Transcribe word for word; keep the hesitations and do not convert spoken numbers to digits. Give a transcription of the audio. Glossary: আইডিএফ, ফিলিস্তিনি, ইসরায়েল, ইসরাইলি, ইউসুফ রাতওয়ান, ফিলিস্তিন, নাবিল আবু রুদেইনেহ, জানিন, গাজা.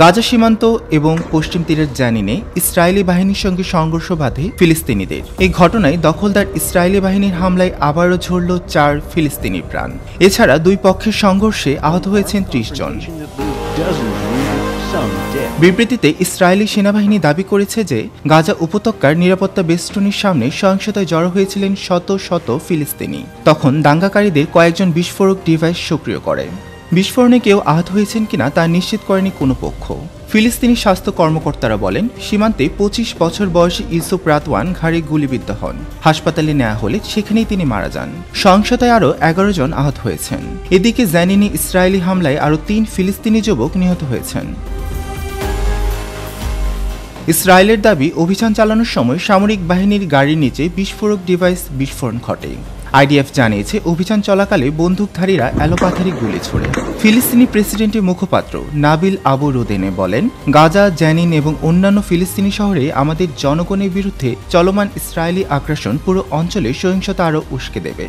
গাজা সীমান্ত এবং পশ্চিম তীরের জানিনে ইসরায়েলি বাহিনীর সঙ্গে সংঘর্ষ বাধে ফিলিস্তিনিদের। এই ঘটনায় দখলদার ইসরায়েলি বাহিনীর হামলায় আবারও ঝরল চার ফিলিস্তিনির প্রাণ। এছাড়া দুই পক্ষের সংঘর্ষে আহত হয়েছেন ত্রিশ জন। বিবৃতিতে ইসরায়েলি সেনাবাহিনী দাবি করেছে যে গাজা উপত্যকার নিরাপত্তা বেষ্টনীর সামনে সহিংসতায় জড়ো হয়েছিলেন শত শত ফিলিস্তিনি। তখন দাঙ্গাকারীদের কয়েকজন বিস্ফোরক ডিভাইস সক্রিয় করে। বিস্ফোরণে কেউ আহত হয়েছেন কিনা তা নিশ্চিত করেনি কোনো পক্ষ। ফিলিস্তিনি স্বাস্থ্য কর্মকর্তারা বলেন, সীমান্তে পঁচিশ বছর বয়সী ইউসুফ রাতওয়ান ঘাড়ে গুলিবিদ্ধ হন। হাসপাতালে নেওয়া হলে সেখানেই তিনি মারা যান। সহিংসতায় আরও এগারো জন আহত হয়েছেন। এদিকে জানিনে ইসরায়েলি হামলায় আরও তিন ফিলিস্তিনি যুবক নিহত হয়েছেন। ইসরায়েলের দাবি, অভিযান চালানোর সময় সামরিক বাহিনীর গাড়ির নিচে বিস্ফোরক ডিভাইস বিস্ফোরণ ঘটে। আইডিএফ জানিয়েছে, অভিযান চলাকালে বন্দুকধারীরা এলোপাথারি গুলি ছোড়ে। ফিলিস্তিনি প্রেসিডেন্টের মুখপাত্র নাবিল আবু রুদেইনেহ বলেন, গাজা, জানিন এবং অন্যান্য ফিলিস্তিনি শহরে আমাদের জনগণের বিরুদ্ধে চলমান ইসরায়েলি আগ্রাসন পুরো অঞ্চলে সহিংসতা আরও উস্কে দেবে।